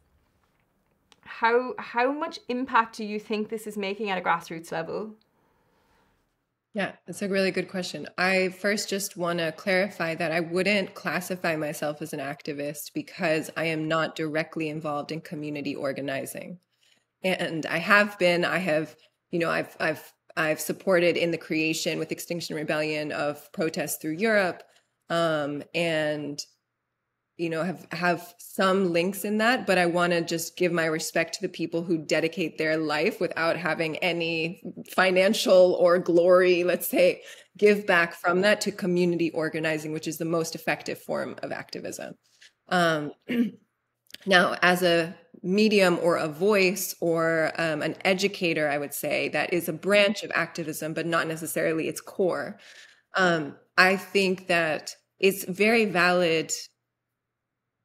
how, how much impact do you think this is making at a grassroots level? Yeah, that's a really good question. I first just want to clarify that I wouldn't classify myself as an activist because I am not directly involved in community organizing. And I have been, I have, you know, I've, I've, I've supported in the creation with Extinction Rebellion of protests through Europe, um, and, you know, have, have some links in that, but I want to just give my respect to the people who dedicate their life without having any financial or glory, let's say, give back from that, to community organizing, which is the most effective form of activism. Um, now, as a medium or a voice or um, an educator, I would say that is a branch of activism, but not necessarily its core. Um, I think that it's very valid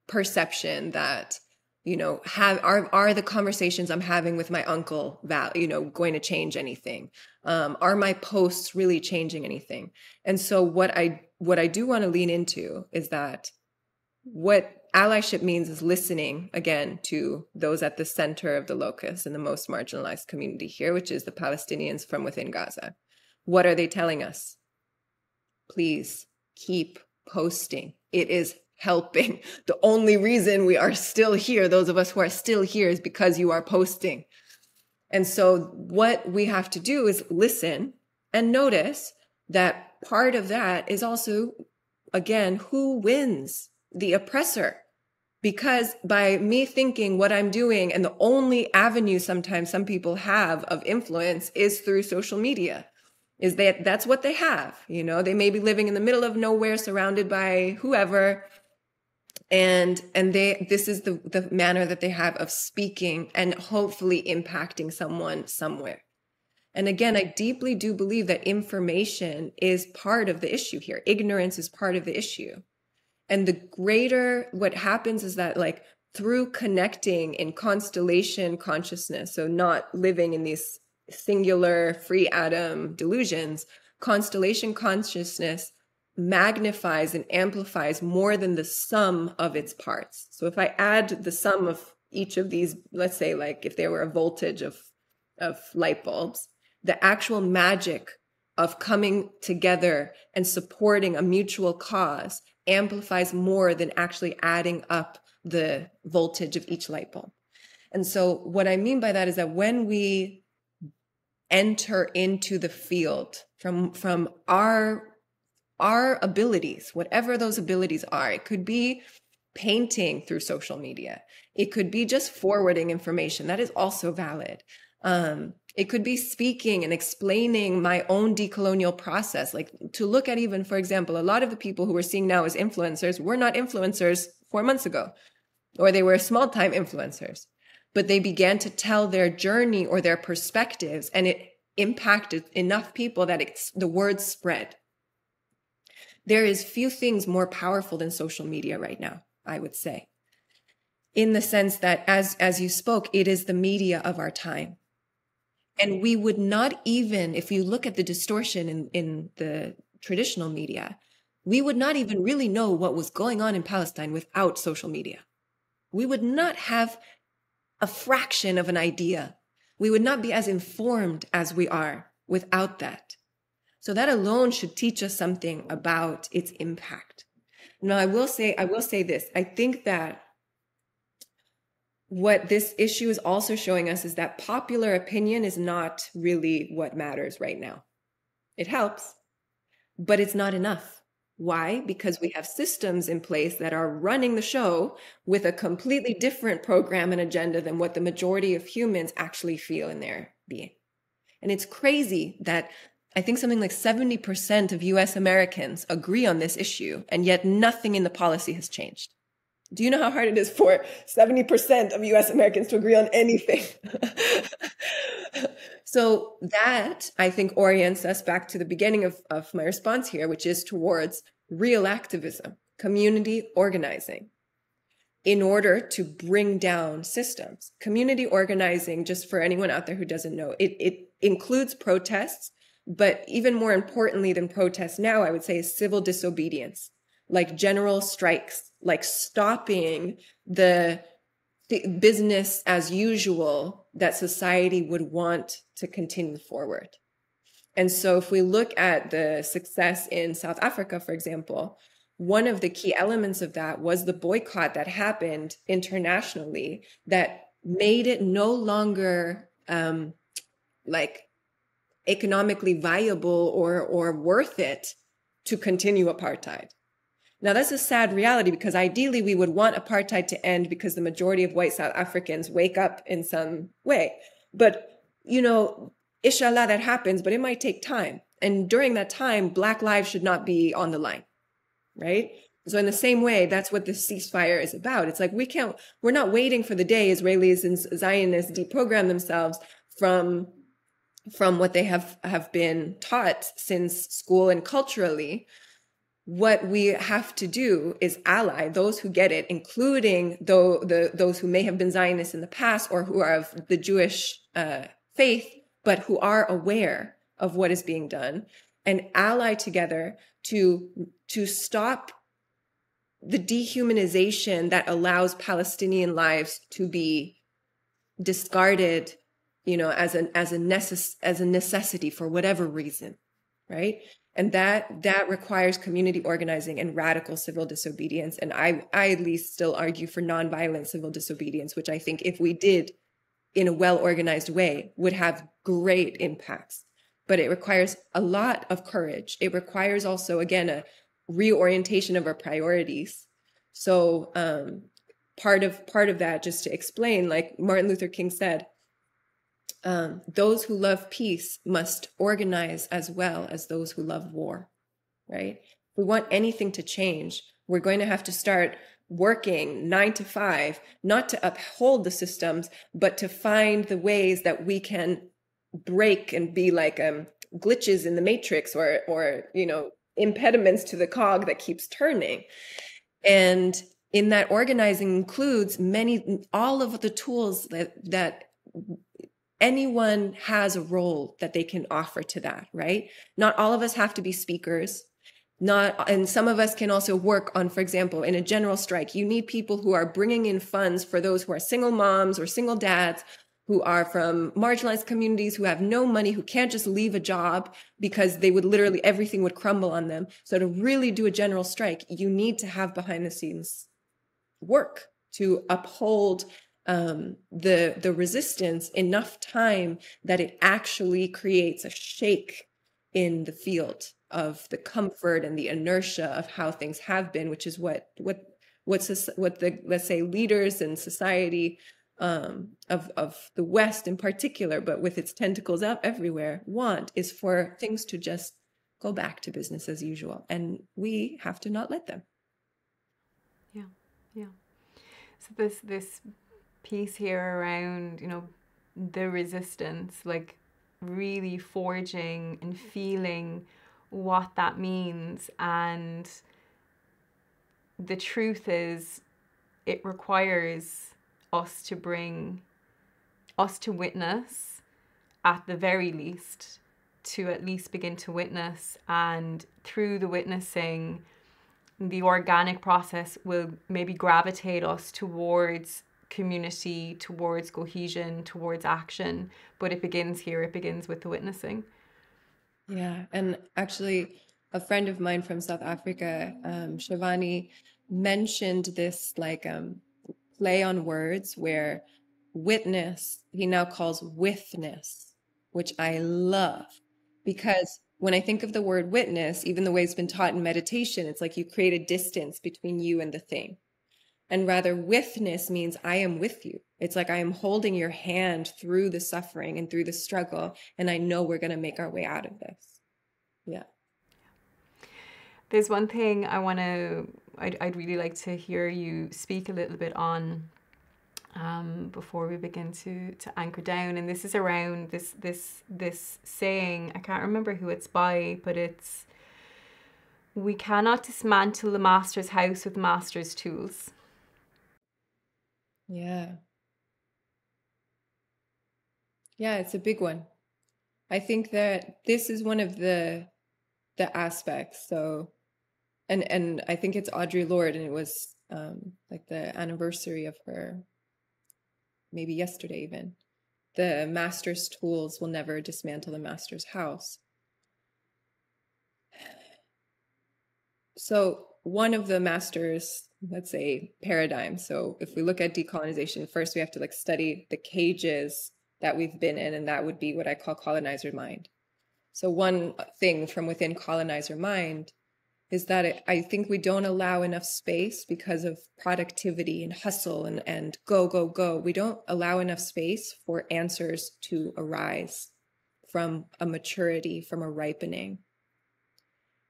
perception that you know, have are are the conversations I'm having with my uncle about, you know, going to change anything? Um, are my posts really changing anything? And so what I what I do want to lean into is that what allyship means is listening again to those at the center of the locus and the most marginalized community here, which is the Palestinians from within Gaza. What are they telling us? Please keep posting. It is helping. The only reason we are still here, those of us who are still here, is because you are posting. And so what we have to do is listen and notice that part of that is also, again, who wins? The oppressor. Because by me thinking what I'm doing, and the only avenue sometimes some people have of influence is through social media, is that that's what they have. You know, they may be living in the middle of nowhere, surrounded by whoever, and and they this is the the manner that they have of speaking and hopefully impacting someone somewhere. And again, I deeply do believe that information is part of the issue here. Ignorance is part of the issue. And the greater what happens is that, like, through connecting in constellation consciousness, so not living in these singular free atom delusions, constellation consciousness magnifies and amplifies more than the sum of its parts. So if I add the sum of each of these, let's say, like, if there were a voltage of of light bulbs, the actual magic of coming together and supporting a mutual cause amplifies more than actually adding up the voltage of each light bulb. And so what I mean by that is that when we enter into the field from from our our abilities, whatever those abilities are, it could be painting through social media, it could be just forwarding information, that is also valid. Um, it could be speaking and explaining my own decolonial process, like to look at even, for example, a lot of the people who we're seeing now as influencers were not influencers four months ago, or they were small-time influencers, but they began to tell their journey or their perspectives, and it impacted enough people that it's, the word spread. There is few things more powerful than social media right now, I would say, in the sense that, as, as you spoke, it is the media of our time. And we would not even, if you look at the distortion in, in the traditional media, we would not even really know what was going on in Palestine without social media. We would not have a fraction of an idea. We would not be as informed as we are without that. So that alone should teach us something about its impact. Now, I will say, I will say this. I think that what this issue is also showing us is that popular opinion is not really what matters right now. It helps, but it's not enough. Why? Because we have systems in place that are running the show with a completely different program and agenda than what the majority of humans actually feel in their being. And it's crazy that I think something like seventy percent of U S Americans agree on this issue, and yet nothing in the policy has changed. Do you know how hard it is for seventy percent of U S Americans to agree on anything? So that, I think, orients us back to the beginning of, of my response here, which is towards real activism, community organizing, in order to bring down systems. Community organizing, just for anyone out there who doesn't know, it, it includes protests, but even more importantly than protests now, I would say, is civil disobedience, like general strikes, like stopping the, the business as usual that society would want to continue forward. And so if we look at the success in South Africa, for example, one of the key elements of that was the boycott that happened internationally that made it no longer um, like economically viable or, or worth it to continue apartheid. Now, that's a sad reality, because ideally we would want apartheid to end because the majority of white South Africans wake up in some way. But, you know, inshallah, that happens, but it might take time. And during that time, Black lives should not be on the line, right? So in the same way, that's what the ceasefire is about. It's like we can't, we're not waiting for the day Israelis and Zionists deprogram themselves from, from what they have, have been taught since school and culturally. what we have to do is ally those who get it, including though the those who may have been Zionists in the past or who are of the Jewish uh, faith, but who are aware of what is being done, and ally together to to stop the dehumanization that allows Palestinian lives to be discarded, you know, as an as a necess as a necessity for whatever reason, right? And that that requires community organizing and radical civil disobedience. And I, I at least still argue for nonviolent civil disobedience, which I think if we did in a well-organized way would have great impacts. But it requires a lot of courage. It requires also, again, a reorientation of our priorities. So um, part of part of that, just to explain, like Martin Luther King said, Um, those who love peace must organize as well as those who love war, right? If we want anything to change, we're going to have to start working nine to five, not to uphold the systems, but to find the ways that we can break and be like um, glitches in the matrix, or, or, you know, impediments to the cog that keeps turning. And in that organizing includes many, all of the tools that, that, anyone has a role that they can offer to that, right? Not all of us have to be speakers. Not, and some of us can also work on, for example, in a general strike, you need people who are bringing in funds for those who are single moms or single dads, who are from marginalized communities, who have no money, who can't just leave a job because they would literally, everything would crumble on them. So to really do a general strike, you need to have behind the scenes work to uphold Um, the, the resistance enough time that it actually creates a shake in the field of the comfort and the inertia of how things have been, which is what, what, what's what the, let's say, leaders in society um, of, of the West in particular, but with its tentacles out everywhere, want is for things to just go back to business as usual. And we have to not let them. Yeah. Yeah. So this, this, piece here around, you know, the resistance, like really forging and feeling what that means. And the truth is, it requires us to bring, us to witness, at the very least, to at least begin to witness. And through the witnessing, the organic process will maybe gravitate us towards community, towards cohesion, towards action. But it begins here. It begins with the witnessing. Yeah. And actually a friend of mine from South Africa, um, Shivani, mentioned this like um, play on words where witness, he now calls withness, which I love, because when I think of the word witness, even the way it's been taught in meditation, it's like you create a distance between you and the thing. And rather, withness means I am with you. It's like I am holding your hand through the suffering and through the struggle, and I know we're going to make our way out of this. Yeah. There's one thing I want to, I'd, I'd really like to hear you speak a little bit on um, before we begin to, to anchor down. And this is around this, this, this saying, I can't remember who it's by, but it's, we cannot dismantle the master's house with master's tools. Yeah. Yeah, it's a big one. I think that this is one of the the aspects. So and and I think it's Audre Lorde, and it was um like the anniversary of her, maybe yesterday even. The master's tools will never dismantle the master's house. So one of the master's, let's say, paradigm. So if we look at decolonization, first we have to like study the cages that we've been in, and that would be what I call colonizer mind. So one thing from within colonizer mind is that it, I think we don't allow enough space because of productivity and hustle and, and go, go, go. We don't allow enough space for answers to arise from a maturity, from a ripening.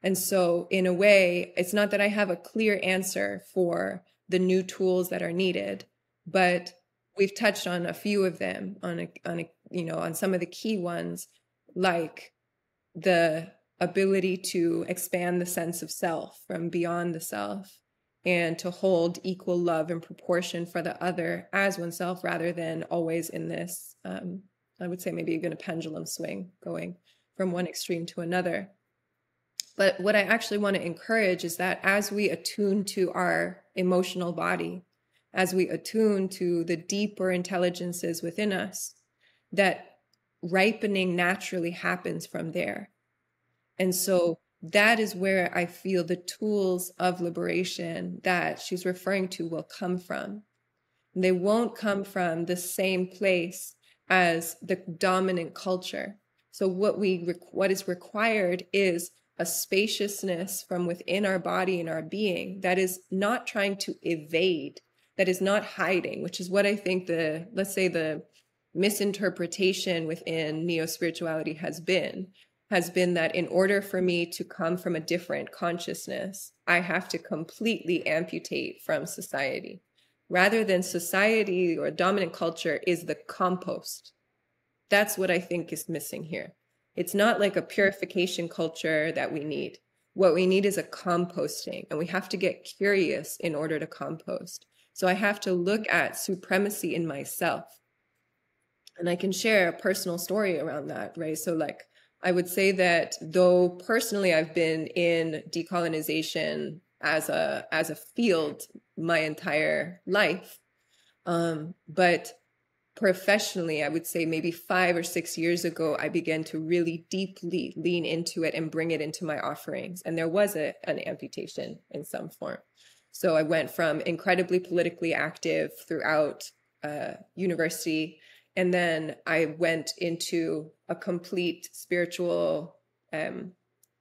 And so in a way, it's not that I have a clear answer for the new tools that are needed, but we've touched on a few of them, on a, on a, you know, on some of the key ones, like the ability to expand the sense of self from beyond the self and to hold equal love and proportion for the other as oneself, rather than always in this, um, I would say maybe you're going to pendulum swing, going from one extreme to another. But what I actually want to encourage is that as we attune to our emotional body, as we attune to the deeper intelligences within us, that ripening naturally happens from there. And so that is where I feel the tools of liberation that she's referring to will come from. They won't come from the same place as the dominant culture. So what we what is required is a spaciousness from within our body and our being that is not trying to evade, that is not hiding, which is what I think the, let's say the misinterpretation within neo-spirituality has been, has been that in order for me to come from a different consciousness, I have to completely amputate from society, rather than society or dominant culture is the compost. That's what I think is missing here. It's not like a purification culture that we need. What we need is a composting, and we have to get curious in order to compost. So I have to look at supremacy in myself. And I can share a personal story around that, right? So like, I would say that though personally I've been in decolonization as a, as a field my entire life, um, but professionally, I would say maybe five or six years ago, I began to really deeply lean into it and bring it into my offerings. And there was a, an amputation in some form. So I went from incredibly politically active throughout uh, university, and then I went into a complete spiritual um,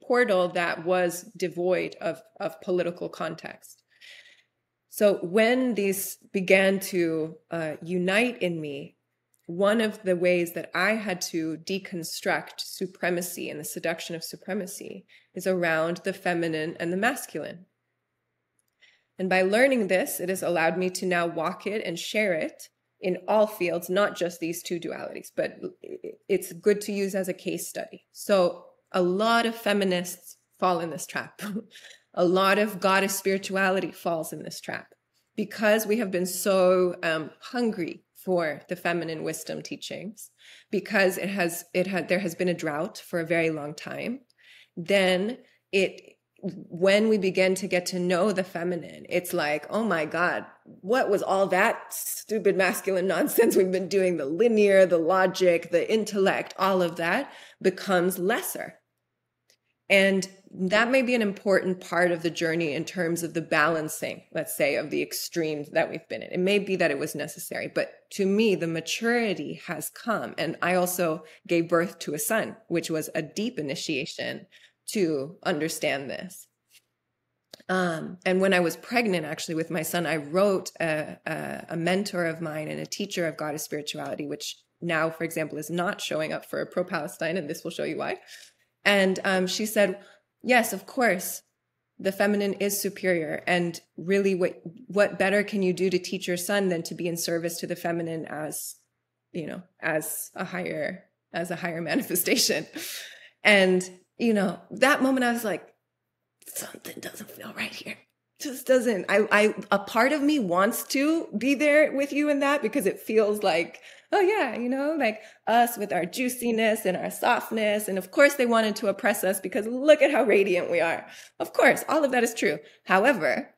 portal that was devoid of, of political context. So when these began to uh, unite in me, one of the ways that I had to deconstruct supremacy and the seduction of supremacy is around the feminine and the masculine. And by learning this, it has allowed me to now walk it and share it in all fields, not just these two dualities, but it's good to use as a case study. So a lot of feminists fall in this trap. A lot of goddess spirituality falls in this trap because we have been so um, hungry for the feminine wisdom teachings, because it has, it had, there has been a drought for a very long time. Then it, when we begin to get to know the feminine, it's like, oh my God, what was all that stupid masculine nonsense we've been doing? The linear, the logic, the intellect, all of that becomes lesser. And that may be an important part of the journey in terms of the balancing, let's say, of the extremes that we've been in. It may be that it was necessary, but to me, the maturity has come. And I also gave birth to a son, which was a deep initiation to understand this. Um, and when I was pregnant, actually, with my son, I wrote a, a, a mentor of mine and a teacher of goddess spirituality, which now, for example, is not showing up for pro-Palestine, and this will show you why. And um, she said, yes, of course, the feminine is superior. And really, what what better can you do to teach your son than to be in service to the feminine as, you know, as a higher, as a higher manifestation? And, you know, that moment I was like, something doesn't feel right here. Just doesn't. I, I, a part of me wants to be there with you in that because it feels like, oh yeah, you know, like us with our juiciness and our softness. And of course they wanted to oppress us because look at how radiant we are. Of course, all of that is true. However,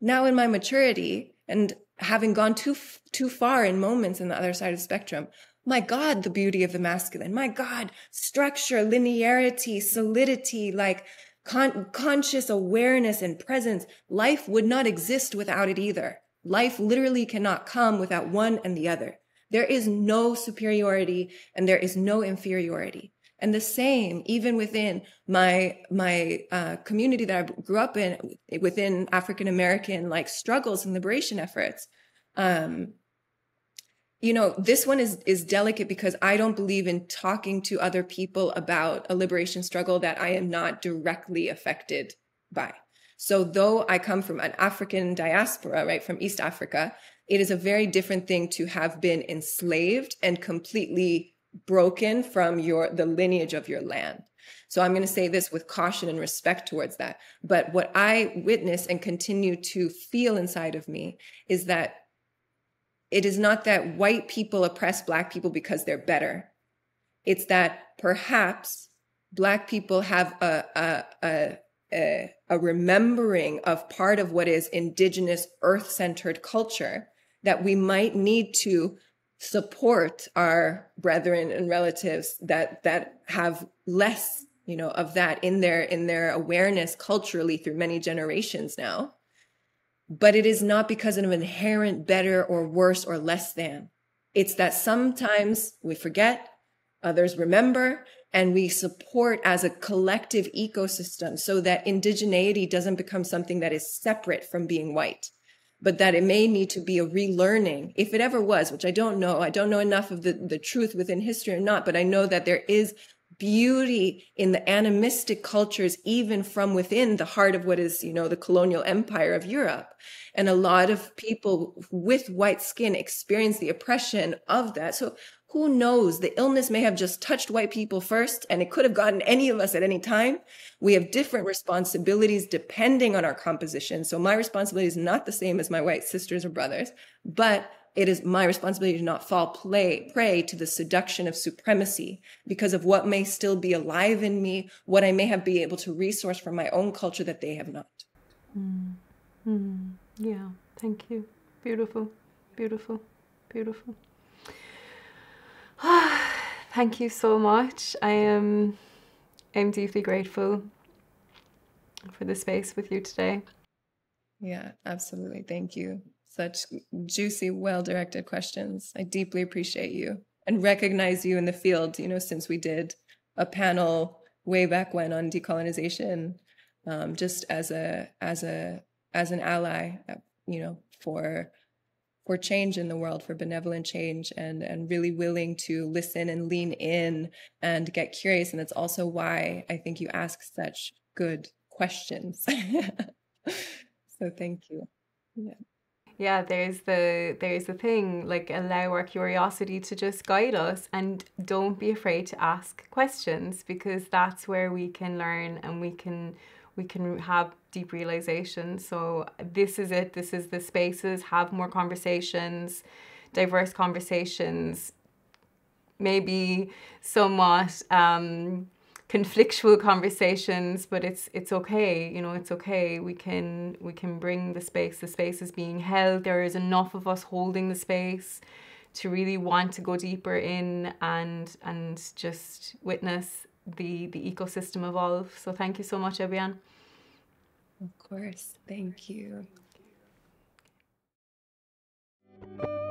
now in my maturity and having gone too, too far in moments on the other side of the spectrum, my God, the beauty of the masculine, my God, structure, linearity, solidity, like con conscious awareness and presence. Life would not exist without it either. Life literally cannot come without one and the other. There is no superiority and there is no inferiority. And the same, even within my, my uh, community that I grew up in, within African-American like struggles and liberation efforts, um, you know, this one is, is delicate because I don't believe in talking to other people about a liberation struggle that I am not directly affected by. So though I come from an African diaspora, right, from East Africa, it is a very different thing to have been enslaved and completely broken from your the lineage of your land. So I'm going to say this with caution and respect towards that. But what I witness and continue to feel inside of me is that it is not that white people oppress Black people because they're better. It's that perhaps Black people have a, a, a A, a remembering of part of what is indigenous earth-centered culture that we might need to support our brethren and relatives that that have less, you know, of that in their in their awareness culturally through many generations now. But it is not because of an inherent better or worse or less than. It's that sometimes we forget, others remember, and we support as a collective ecosystem so that indigeneity doesn't become something that is separate from being white, but that it may need to be a relearning, if it ever was, which I don't know. I don't know enough of the, the truth within history or not, but I know that there is beauty in the animistic cultures, even from within the heart of what is, you know, the colonial empire of Europe. And a lot of people with white skin experience the oppression of that. So who knows? The illness may have just touched white people first, and it could have gotten any of us at any time. We have different responsibilities depending on our composition. So my responsibility is not the same as my white sisters or brothers, but it is my responsibility to not fall play, prey to the seduction of supremacy because of what may still be alive in me, what I may have been able to resource from my own culture that they have not. Mm. Mm. Yeah, thank you. Beautiful, beautiful, beautiful. Thank you so much. I am I'm deeply grateful for the space with you today. Yeah, absolutely. Thank you. Such juicy, well-directed questions. I deeply appreciate you and recognize you in the field, you know, since we did a panel way back when on decolonization, um, just as a as a as an ally, you know, for for change in the world, for benevolent change, and and really willing to listen and lean in and get curious. And that's also why I think you ask such good questions. So thank you. Yeah. Yeah, there's the there's the thing, like, allow our curiosity to just guide us, and don't be afraid to ask questions, because that's where we can learn and we can we can have deep realization. So this is it. This is the spaces. Have more conversations, diverse conversations, maybe somewhat um, conflictual conversations, but it's it's okay. You know, it's okay. We can we can bring the space. The space is being held. There is enough of us holding the space to really want to go deeper in and and just witness the the ecosystem evolve. So thank you so much, Ebyan. Of course, thank you. Thank you.